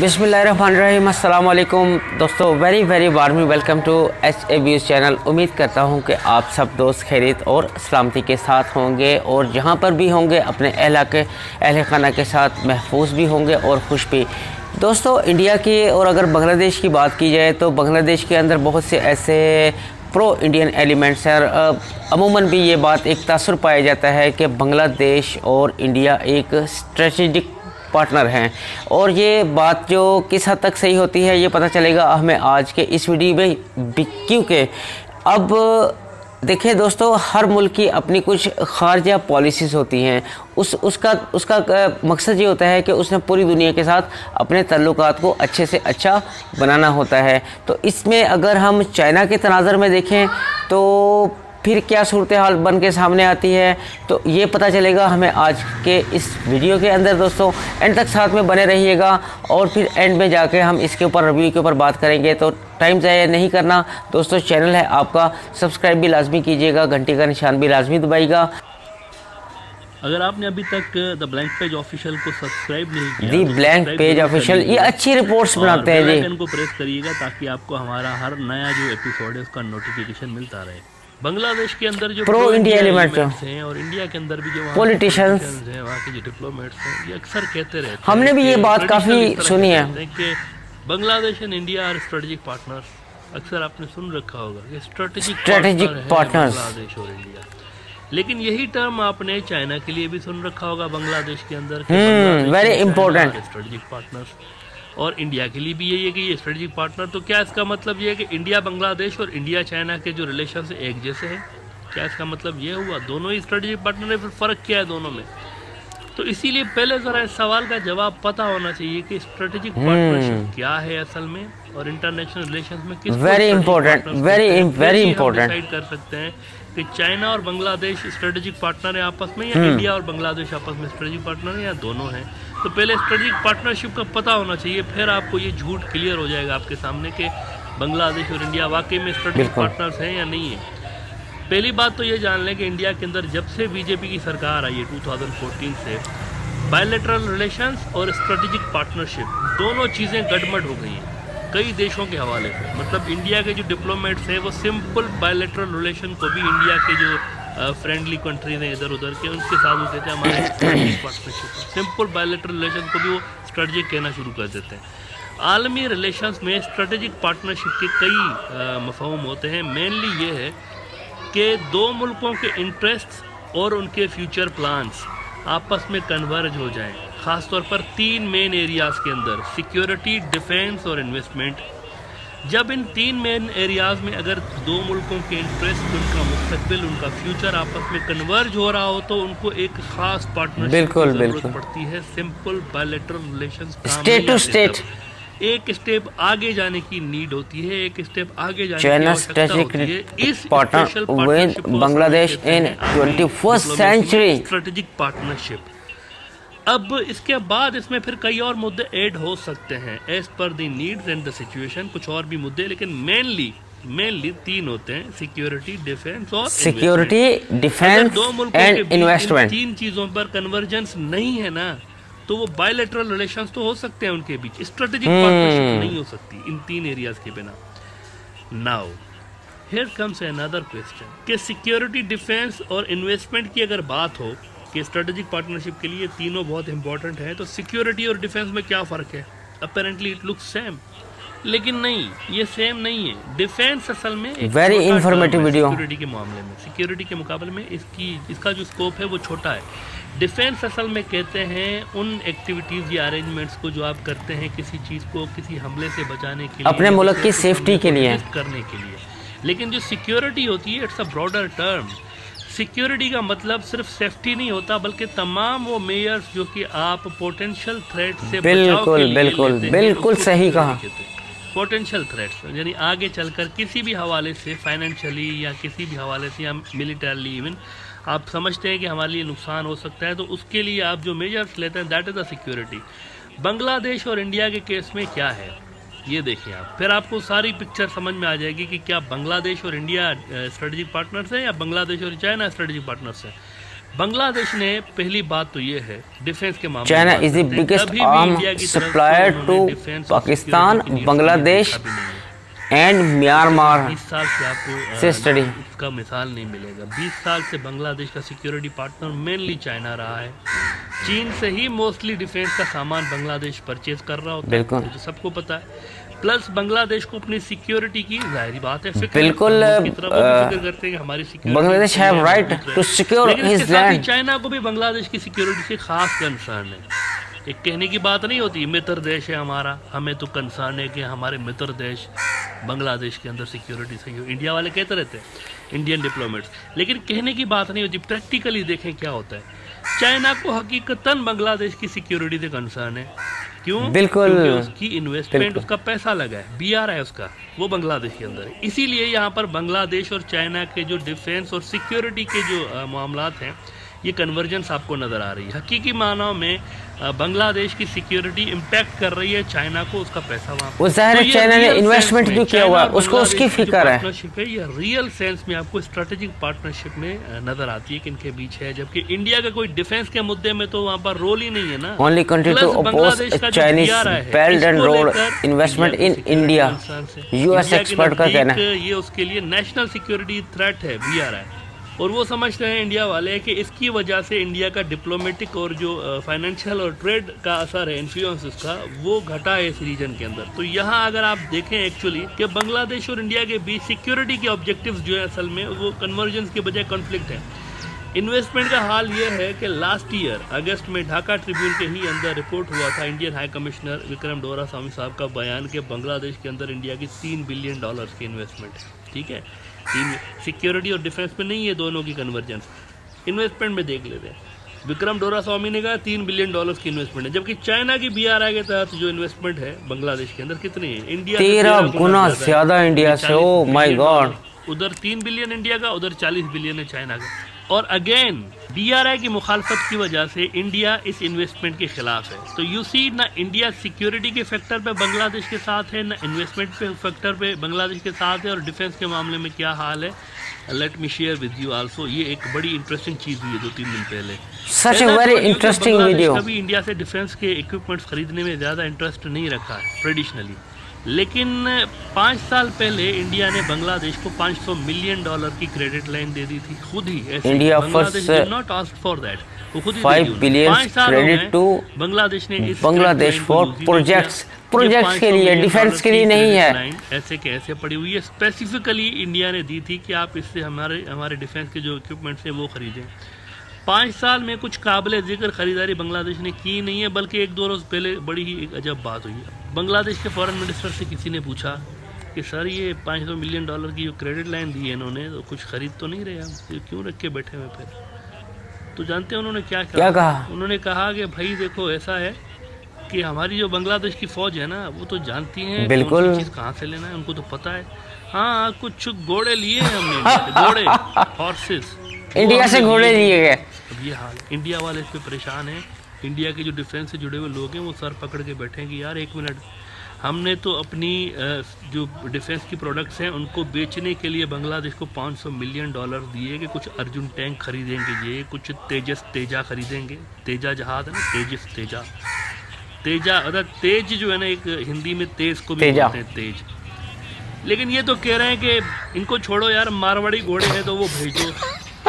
बिस्मिल्लाहिर्रहमानिर्रहीम। अस्सलाम वालेकुम दोस्तों, very very warmly welcome to HA Views channel. उम्मीद करता हूं कि आप सब दोस्त खैरियत और सलामती के साथ होंगे और जहां पर भी होंगे अपने अहल खाना के साथ महफूज भी होंगे और खुश भी। दोस्तों, इंडिया की और अगर बांग्लादेश की बात की जाए तो बांग्लादेश के अंदर बहुत से ऐसे प्रो इंडियन एलिमेंट्स हैं। अमूमन भी ये बात एक तासुर पाया जाता है कि बांग्लादेश और इंडिया एक स्ट्रेटेजिक पार्टनर हैं और ये बात जो किस हद तक सही होती है ये पता चलेगा हमें आज के इस वीडियो में, क्योंकि अब देखिए दोस्तों, हर मुल्क की अपनी कुछ खारजा पॉलिसीज़ होती हैं। उसका मकसद ये होता है कि उसने पूरी दुनिया के साथ अपने तल्लुकात को अच्छे से अच्छा बनाना होता है। तो इसमें अगर हम चाइना के तनाज़र में देखें तो फिर क्या सूरत हाल बन के सामने आती है, तो ये पता चलेगा हमें आज के इस वीडियो के अंदर। दोस्तों, एंड तक साथ में बने रहिएगा और फिर एंड में जाके हम इसके ऊपर रिव्यू के ऊपर बात करेंगे। तो टाइम ज़ाया नहीं करना दोस्तों, चैनल है आपका, सब्सक्राइब भी लाजमी कीजिएगा, घंटी का निशान भी लाजमी दबाइएगा। अगर आपने अभी तक द ब्लैंक पेज ऑफिशियल को सब्सक्राइब नहीं किया, द ब्लैंक पेज ऑफिशियल ये अच्छी रिपोर्ट्स बनाते हैं, बेल आइकन को प्रेस करिएगा ताकि आपको हमारा हर नया जो एपिसोड है उसका नोटिफिकेशन मिलता रहे। बांग्लादेश के अंदर जो प्रो इंडिया एलिमेंट्स हैं और इंडिया के अंदर भी जो पॉलिटिशियंस हैं, वहाँ के जो डिप्लोमेट्स हैं, ये अक्सर कहते रहते हैं, हमने भी ये बात काफ़ी सुनी है कि Bangladesh and India are strategic partners. अक्सर आपने सुन रखा होगा कि स्ट्रेटेजिक पार्टनर्स बांग्लादेश और इंडिया, लेकिन यही टर्म आपने चाइना के लिए भी सुन रखा होगा बांग्लादेश के अंदर, वेरी इंपॉर्टेंट स्ट्रेटेजिक पार्टनर्स, और इंडिया के लिए भी यही है कि ये स्ट्रेटेजिक पार्टनर। तो क्या इसका मतलब ये है कि इंडिया बांग्लादेश और इंडिया चाइना के जो रिलेशन है एक जैसे हैं? क्या इसका मतलब ये हुआ दोनों ही स्ट्रेटेजिक पार्टनर है? फिर फ़र्क क्या है दोनों में? तो इसीलिए पहले ज़रा इस सवाल का जवाब पता होना चाहिए कि स्ट्रेटेजिक पार्टनरशिप क्या है असल में और इंटरनेशनल रिलेशन में किस डिसाइड कर सकते हैं कि चाइना और बांग्लादेश स्ट्रेटेजिक पार्टनर है आपस में, या इंडिया और बांग्लादेश आपस में स्ट्रेटेजिक पार्टनर है, या दोनों हैं। तो पहले स्ट्रेटेजिक पार्टनरशिप का पता होना चाहिए, फिर आपको ये झूठ क्लियर हो जाएगा आपके सामने कि बांग्लादेश और इंडिया वाकई में स्ट्रेटेजिक पार्टनर्स हैं या नहीं है। पहली बात तो ये जान लें कि इंडिया के अंदर जब से बीजेपी की सरकार आई है 2014 से, बायलैटरल रिलेशंस और स्ट्रेटेजिक पार्टनरशिप दोनों चीज़ें गड़बड़ हो गई हैं कई देशों के हवाले से। मतलब इंडिया के जो डिप्लोमेट्स हैं वो सिंपल बायलैटरल रिलेशन को भी इंडिया के जो फ्रेंडली कंट्रीज हैं इधर उधर के, उनके साथ वो कहते हैं हमारे strategic partnership, simple bilateral relation को भी वो स्ट्रेटेजिक कहना शुरू कर देते हैं। आलमी रिलेशंस में स्ट्रेटेजिक पार्टनरशिप के कई मफहूम होते हैं। मेनली ये है कि दो मुल्कों के इंटरेस्ट्स और उनके फ्यूचर प्लान्स आपस में कन्वर्ज हो जाएं, ख़ासतौर पर तीन मेन एरियाज़ के अंदर, सिक्योरिटी, डिफेंस और इन्वेस्टमेंट। जब इन तीन मेन एरियाज़ में अगर दो मुल्कों के इंटरेस्ट, उनका मुस्तकबिल, उनका फ्यूचर आपस में कन्वर्ज हो रहा हो तो उनको एक ख़ास पार्टनरशिप की ज़रूरत पड़ती है। Simple bilateral relations state to state एक स्टेप आगे जाने की नीड होती है, एक स्टेप आगे जाने की आवश्यकता होती है। इस partnership with Bangladesh in 21st century strategic partnership. अब इसके बाद इसमें फिर कई और मुद्दे ऐड हो सकते हैं as per the needs and the situation, कुछ और भी मुद्दे, लेकिन मेनली तीन होते हैं, सिक्योरिटी, डिफेंस और दो मुल्कों के बीच तीन चीज़ों पर कन्वर्जेंस नहीं है ना, तो वो बायलैटरल रिलेशंस तो हो सकते हैं उनके बीच, स्ट्रेटेजिक पार्टनरशिप नहीं हो सकती इन तीन एरियाज के बिना। Now here comes another question कि सिक्योरिटी, डिफेंस और इन्वेस्टमेंट की अगर बात हो कि स्ट्रेटेजिक पार्टनरशिप के लिए तीनों बहुत इंपॉर्टेंट है, तो सिक्योरिटी और डिफेंस में क्या फ़र्क है? अपेरेंटली इट लुक्स सेम, लेकिन नहीं, ये सेम नहीं है। डिफेंस असल में वेरी इंफॉर्मेटिव वीडियो, सिक्योरिटी के मामले में, सिक्योरिटी के मुकाबले में इसका जो स्कोप है वो छोटा है। डिफेंस असल में कहते हैं उन एक्टिविटीज़ या अरेंजमेंट्स को जो आप करते हैं किसी चीज़ को किसी हमले से बचाने के लिए, अपने मुल्क की सेफ्टी के लिए करने के लिए। लेकिन जो सिक्योरिटी होती है, it's a broader term. Security का मतलब सिर्फ सेफ्टी नहीं होता, बल्कि तमाम वो मेजर्स जो कि आप पोटेंशियल थ्रेट से बिल्कुल सही कहा, पोटेंशियल थ्रेट्स यानी आगे चलकर किसी भी हवाले से, फाइनेंशियली या किसी भी हवाले से या मिलिटरली इवन, आप समझते हैं कि हमारे लिए नुकसान हो सकता है, तो उसके लिए आप जो मेजर्स लेते हैं, that is the security. Bangladesh और इंडिया के केस में क्या है ये देखिए आप, फिर आपको सारी पिक्चर समझ में आ जाएगी कि क्या बांग्लादेश और इंडिया स्ट्रेटेजिक पार्टनर्स हैं या बांग्लादेश और चाइना स्ट्रेटेजिक पार्टनर्स हैं। बांग्लादेश ने पहली बात तो ये है डिफेंस के मामले China is the biggest arm supplier to Pakistan, Bangladesh and Myanmar. 20 साल से आपको इसका मिसाल नहीं मिलेगा। 20 साल से बांग्लादेश का सिक्योरिटी पार्टनर मेनली चाइना रहा है। चीन से ही मोस्टली डिफेंस का सामान बांग्लादेश परचेज कर रहा होता है, तो सबको पता है। प्लस बांग्लादेश को अपनी सिक्योरिटी की जाहिर बात है बिल्कुल फिक्र करते हैं हमारी security. Bangladesh have right to secure his land. China को भी बांग्लादेश की सिक्योरिटी से खास कंसर्न है। एक कहने की बात नहीं होती मित्र देश है हमारा, हमें तो कंसर्न है कि हमारे मित्र देश बांग्लादेश के अंदर सिक्योरिटी सही हो। इंडिया वाले कहते रहते हैं, इंडियन डिप्लोमेट्स, लेकिन कहने की बात नहीं होती। प्रैक्टिकली देखें क्या होता है। चाइना को हकीकतन बांग्लादेश की सिक्योरिटी से कंसर्न है। क्यों? बिल्कुल उसकी इन्वेस्टमेंट, उसका पैसा लगा है, BRI उसका, वो बांग्लादेश के अंदर है। इसीलिए यहाँ पर बांग्लादेश और चाइना के जो डिफेंस और सिक्योरिटी के जो मामला हैं, ये कन्वर्जेंस आपको नज़र आ रही है। हकीकी मानों में बांग्लादेश की सिक्योरिटी इंपैक्ट कर रही है चाइना को, उसका पैसा वहाँ पर। ज़ाहिर है चाइना ने इन्वेस्टमेंट भी किया हुआ, उसको उसकी फिक्र है। पार्टनरशिप है या रियल सेंस में आपको स्ट्रेटेजिक पार्टनरशिप में नजर आती है कि इनके बीच है, जबकि इंडिया का कोई डिफेंस के मुद्दे में तो वहाँ पर रोल ही नहीं है ना। Only country to oppose Chinese belt and road investment in India, US expert का कहना है। ये उसके लिए नेशनल सिक्योरिटी थ्रेट है, BRI, और वो समझते हैं इंडिया वाले कि इसकी वजह से इंडिया का डिप्लोमेटिक और जो फाइनेंशियल और ट्रेड का असर है, इन्फ्लुएंस उसका, वो घटा है इस रीजन के अंदर। तो यहाँ अगर आप देखें एक्चुअली कि बांग्लादेश और इंडिया के बीच सिक्योरिटी के ऑब्जेक्टिव्स जो है असल में वो कन्वर्जेंस के बजाय कॉन्फ्लिक्ट है। इन्वेस्टमेंट का हाल ये है कि लास्ट ईयर अगस्त में ढाका ट्रिब्यून के ही अंदर रिपोर्ट हुआ था, इंडियन हाई कमिश्नर विक्रम डोरा स्वामी साहब का बयान कि बांग्लादेश के अंदर इंडिया की $3 बिलियन की इन्वेस्टमेंट है। ठीक है, सिक्योरिटी और डिफेंस में नहीं है दोनों की कन्वर्जेंस, इन्वेस्टमेंट में देख लेते हैं। विक्रम डोरा स्वामी ने कहा $3 बिलियन की इन्वेस्टमेंट है, जबकि चाइना की BRI के तहत जो इन्वेस्टमेंट है बांग्लादेश के अंदर कितनी है? इंडिया 13 गुना ज्यादा इंडिया से। ओ माय गॉड, उधर 3 बिलियन इंडिया का, उधर 40 बिलियन है चाइना का। और अगेन BRI की मुखालफत की वजह से इंडिया इस इन्वेस्टमेंट के खिलाफ है। तो यू सी, ना इंडिया सिक्योरिटी के फैक्टर पे बांग्लादेश के साथ है, ना इन्वेस्टमेंट पे फैक्टर पे बांग्लादेश के साथ है। और डिफेंस के मामले में क्या हाल है, let me share with you also. ये एक बड़ी इंटरेस्टिंग चीज़ हुई है 2-3 दिन पहले, such a very interesting video. अभी इंडिया से डिफेंस के इक्विपमेंट्स खरीदने में ज़्यादा इंटरेस्ट नहीं रखा है ट्रेडिशनली, लेकिन 5 साल पहले इंडिया ने बांग्लादेश को $500 मिलियन की क्रेडिट लाइन दे दी थी खुद ही। India first not ask for that, वो खुद ही 5 बिलियन क्रेडिट टू बांग्लादेश ने बांग्लादेश फॉर प्रोजेक्ट्स के लिए, डिफेंस के लिए नहीं है। ऐसे कैसे पड़ी हुई है, स्पेसिफिकली इंडिया ने दी थी कि आप इससे हमारे डिफेंस के जो इक्विपमेंट्स हैं वो खरीदें। 5 साल में कुछ काबिल जिक्र खरीदारी बांग्लादेश ने की नहीं है, बल्कि 1-2 रोज़ पहले बड़ी ही एक अजब बात हुई है। बांग्लादेश के फॉरेन मिनिस्टर से किसी ने पूछा कि सर ये $500 मिलियन की जो क्रेडिट लाइन दी है इन्होंने, तो कुछ खरीद तो नहीं रहे हम, तो क्यों रख के बैठे हुए? फिर तो जानते हैं उन्होंने क्या कहा? उन्होंने कहा कि भाई देखो ऐसा है कि हमारी जो बांग्लादेश की फ़ौज है ना, वो तो जानती है बिल्कुल चीज़ कहाँ से लेना है, उनको तो पता है। हाँ, कुछ घोड़े लिए हमने, घोड़े हॉर्सेस इंडिया से घोड़े लिए गए। अब ये हाल, इंडिया वाले इस पे परेशान हैं। इंडिया के जो डिफेंस से जुड़े हुए लोग हैं वो सर पकड़ के बैठे हैं कि यार 1 मिनट, हमने तो अपनी जो डिफेंस की प्रोडक्ट्स हैं उनको बेचने के लिए बांग्लादेश को $500 मिलियन दिए कि कुछ अर्जुन टैंक खरीदेंगे, ये कुछ तेजा खरीदेंगे, तेजा जहाज है ना, तेजा अर्थात तेज जो है ना, एक हिंदी में तेज को भी बोलते हैं, तेज। लेकिन ये तो कह रहे हैं कि इनको छोड़ो यार, मारवाड़ी घोड़े हैं तो वो भेज दो,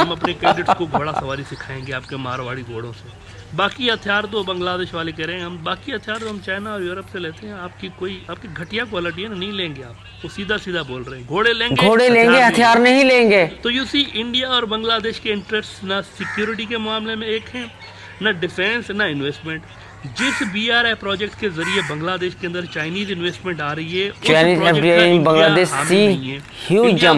हम अपने कैडेट्स को घोड़ा सवारी सिखाएंगे आपके मारवाड़ी घोड़ों से। बाकी हथियार तो बांग्लादेश वाले कह रहे हैं, हम बाकी हथियार तो हम चाइना और यूरोप से लेते हैं, आपकी कोई आपकी घटिया क्वालिटी है ना, नहीं लेंगे आप। वो सीधा बोल रहे हैं, घोड़े लेंगे हथियार नहीं लेंगे। तो यू सी, इंडिया और बांग्लादेश के इंटरेस्ट ना सिक्योरिटी के मामले में एक है, न डिफेंस, न इन्वेस्टमेंट। जिस BRI प्रोजेक्ट के जरिए बांग्लादेश के अंदर चाइनीज इन्वेस्टमेंट आ रही है, उस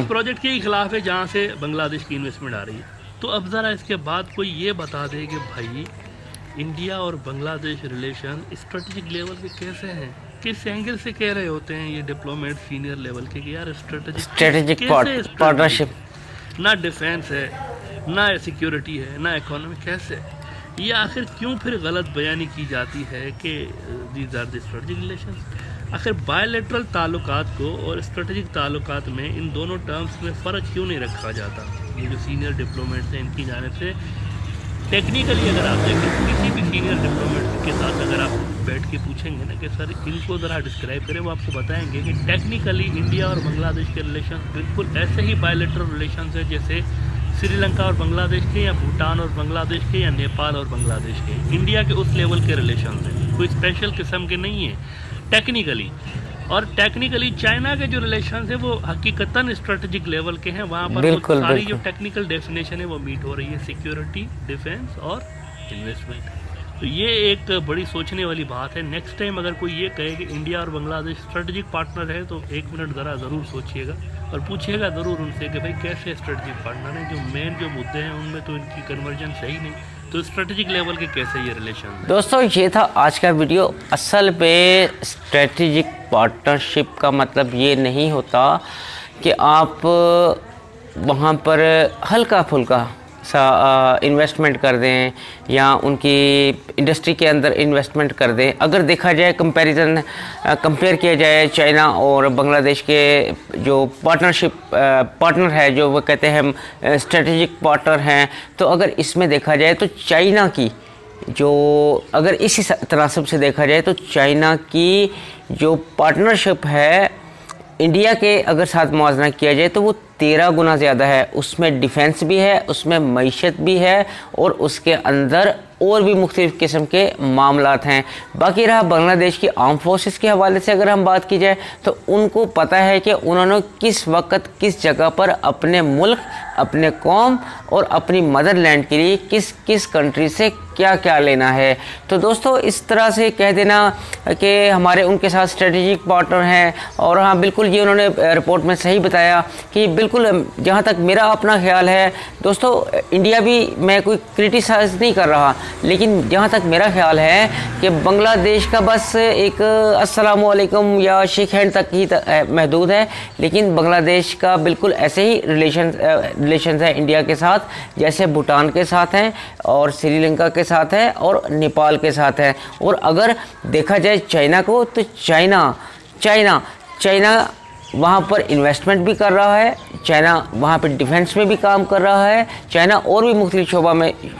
प्रोजेक्ट के खिलाफ है जहाँ से बांग्लादेश की इन्वेस्टमेंट आ रही है। तो अब जरा इसके बाद कोई ये बता दे कि भाई इंडिया और बांग्लादेश रिलेशन स्ट्रेटेजिक लेवल पे कैसे हैं, किस एंगल से कह रहे होते हैं ये डिप्लोमेट सीनियर लेवल के कि यार स्ट्रेटेजिक पार्टनरशिप, ना डिफेंस है, ना सिक्योरिटी है, ना इकोनॉमी, कैसे? ये आखिर क्यों फिर गलत बयानी की जाती है कि these are the strategic relation? आखिर बायलैटरल ताल्लुकात को और स्ट्रेटजिक ताल्लुकात में इन दोनों टर्म्स में फ़र्क क्यों नहीं रखा जाता? ये जो सीनियर डिप्लोमेट्स हैं इनकी जानिब से टेक्निकली अगर आप देखें किसी भी सीनियर डिप्लोमेट के साथ अगर आप बैठ के पूछेंगे ना कि सर इनको ज़रा डिस्क्राइब करें, वो आपको बताएंगे कि टेक्निकली इंडिया और बांग्लादेश के रिलेशन बिल्कुल ऐसे ही बायलैटरल रिलेशन है जैसे श्रीलंका और बांग्लादेश के या भूटान और बांग्लादेश के या नेपाल और बांग्लादेश के। इंडिया के उस लेवल के रिलेशन हैं, कोई स्पेशल किस्म के नहीं है टेक्निकली। और टेक्निकली चाइना के जो रिलेशन है वो हकीकतन स्ट्रेटेजिक लेवल के हैं, वहाँ पर बिल्कुल, सारी बिल्कुल। जो टेक्निकल डेफिनेशन है वो मीट हो रही है, सिक्योरिटी, डिफेंस और इन्वेस्टमेंट। तो ये एक बड़ी सोचने वाली बात है। नेक्स्ट टाइम अगर कोई ये कहे कि इंडिया और बांग्लादेश स्ट्रेटेजिक पार्टनर है तो एक मिनट ज़रा ज़रूर सोचिएगा और पूछिएगा ज़रूर उनसे कि भाई कैसे स्ट्रेटेजिक पार्टनर है, जो मेन जो मुद्दे हैं उनमें तो इनकी कन्वर्जन सही नहीं, तो स्ट्रेटेजिक लेवल के कैसे ये रिलेशन है। दोस्तों ये था आज का वीडियो। असल पे स्ट्रेटेजिक पार्टनरशिप का मतलब ये नहीं होता कि आप वहाँ पर हल्का फुल्का सा इन्वेस्टमेंट कर दें या उनकी इंडस्ट्री के अंदर इन्वेस्टमेंट कर दें। अगर देखा जाए कंपेयर किया जाए चाइना और बांग्लादेश के जो पार्टनर है जो वो कहते हैं हम स्ट्रेटेजिक पार्टनर हैं, तो अगर इसमें देखा जाए तो चाइना की जो अगर इसी तनासब से देखा जाए तो चाइना की जो पार्टनरशिप है इंडिया के अगर साथ मुआवजा किया जाए तो वो 13 गुना ज़्यादा है। उसमें डिफेंस भी है, उसमें मईशत भी है और उसके अंदर और भी मुख्तलिफ़ किस्म के मामलात हैं। बाकी रहा बांग्लादेश की आर्म फोर्सेस के हवाले से अगर हम बात की जाए तो उनको पता है कि उन्होंने किस वक्त किस जगह पर अपने मुल्क, अपने कौम और अपनी मदरलैंड के लिए किस किस कंट्री से क्या क्या लेना है। तो दोस्तों इस तरह से कह देना कि हमारे उनके साथ स्ट्रेटेजिक पार्टनर हैं, और हाँ बिल्कुल ये उन्होंने रिपोर्ट में सही बताया कि बिल्कुल जहाँ तक मेरा अपना ख्याल है दोस्तों इंडिया भी मैं कोई क्रिटिसाइज़ नहीं कर रहा, लेकिन जहाँ तक मेरा ख्याल है कि बांग्लादेश का बस एक अस्सलाम वालेकुम या शेक हैंड तक ही महदूद है, लेकिन बांग्लादेश का बिल्कुल ऐसे ही रिलेशन है इंडिया के साथ जैसे भूटान के साथ हैं और श्रीलंका के साथ है और नेपाल के साथ है। और अगर देखा जाए चाइना को तो चाइना वहाँ पर इन्वेस्टमेंट भी कर रहा है, चाइना वहाँ पर डिफेंस में भी काम कर रहा है, चाइना और भी मुख्तलिफ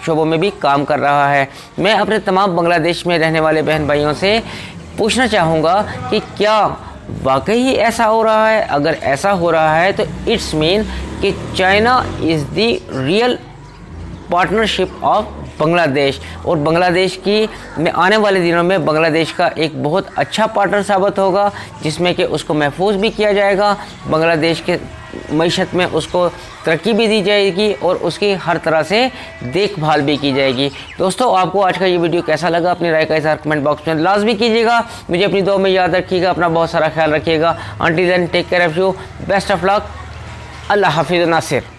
शोबों में भी काम कर रहा है। मैं अपने तमाम बांग्लादेश में रहने वाले बहन भाइयों से पूछना चाहूँगा कि क्या वाकई ही ऐसा हो रहा है? अगर ऐसा हो रहा है तो इट्स मीन कि China is the real partnership of Bangladesh, और बांग्लादेश की में आने वाले दिनों में बांग्लादेश का एक बहुत अच्छा पार्टनर साबित होगा जिसमें कि उसको महफूज भी किया जाएगा, बांग्लादेश के मईशत में उसको तरक्की भी दी जाएगी और उसकी हर तरह से देखभाल भी की जाएगी। दोस्तों आपको आज का ये वीडियो कैसा लगा अपनी राय का इज़हार कमेंट बॉक्स में लाजमी कीजिएगा। मुझे अपनी दुआ में याद रखिएगा, अपना बहुत सारा ख्याल रखिएगा। Until then take care of you, best of luck, अल्लाह हाफिज़ नासिर।